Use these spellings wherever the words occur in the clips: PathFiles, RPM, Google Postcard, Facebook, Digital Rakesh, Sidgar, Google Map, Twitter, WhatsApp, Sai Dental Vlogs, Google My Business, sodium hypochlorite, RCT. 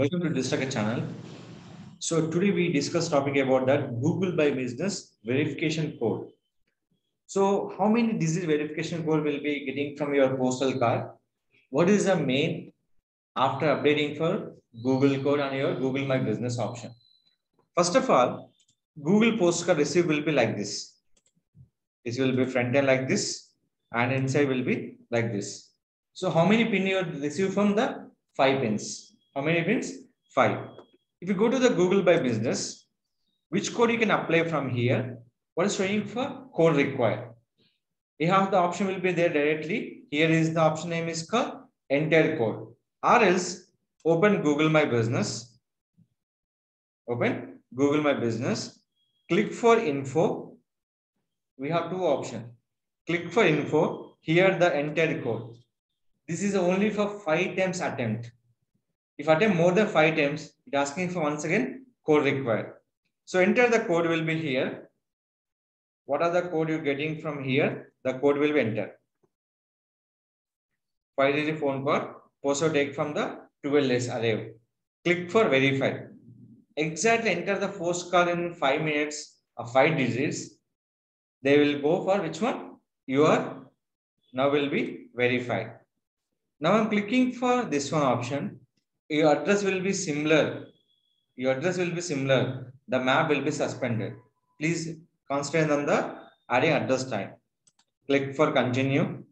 Welcome to Digital Rakesh channel. So today we discuss topic about that Google by Business verification code. So how many digit verification code will be getting from your postal card? What is the main after updating for Google code on your Google My Business option? First of all, Google Postcard receive will be like this. This will be front end like this and inside will be like this. So how many pin you receive from the 5 pins? How many pins? 5. If you go to the Google by Business, which code you can apply from here? What is showing for code required? You have the option will be there directly. Here is the option name is called entire code. Or else open Google My Business. Open Google My Business. Click for info. We have two options. Click for info. Here the entire code. This is only for 5 times attempt. If attempt more than 5 times, it asking for once again code required. So enter the code will be here. What are the code you're getting from here? The code will be entered. 5-digit phone code, postal take from the 12 days arrive. Click for verify. Exactly enter the postcard in 5 minutes of 5 digits. They will go for which one? You are now will be verified. Now I'm clicking for this one option. Your address will be similar. Your address will be similar. The map will be suspended. Please constrain on the adding address type. Click for continue.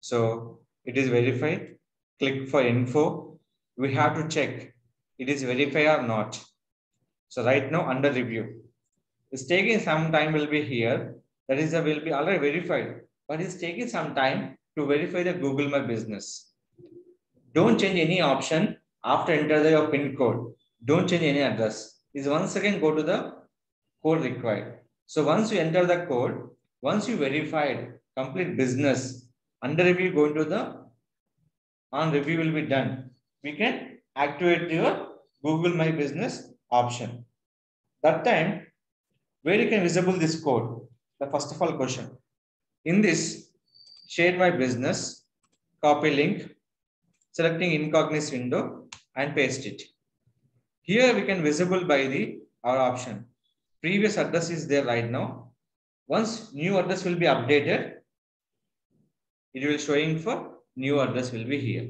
So it is verified. Click for info. We have to check it is verified or not. So right now under review. It's taking some time will be here. That is, will be already verified. But it's taking some time to verify the Google My Business. Don't change any option after enter your pin code. Don't change any address. Is once again go to the code required. So once you enter the code, once you verified complete business, under review going to the on review will be done. We can activate your Google My Business option. That time, where you can visible this code? The first of all question. In this, share my business, copy link. Selecting incognito window and paste it. Here we can visible by our option. Previous address is there right now. Once new address will be updated, it will showing for new address will be here.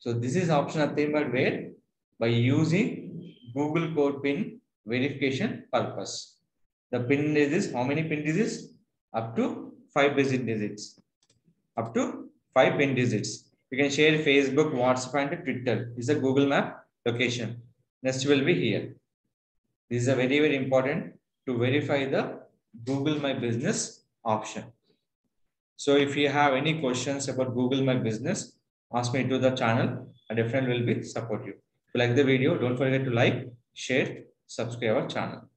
So this is option attained where by using Google code pin verification purpose. The pin is this. How many pin digits? Up to 5 digit digits. Up to 5 pin digits. You can share Facebook, WhatsApp, and Twitter. This is a Google Map location. Next will be here. This is a very, very important to verify the Google My Business option. So if you have any questions about Google My Business, ask me to the channel. I definitely will be support you. If you like the video, don't forget to like, share, subscribe our channel.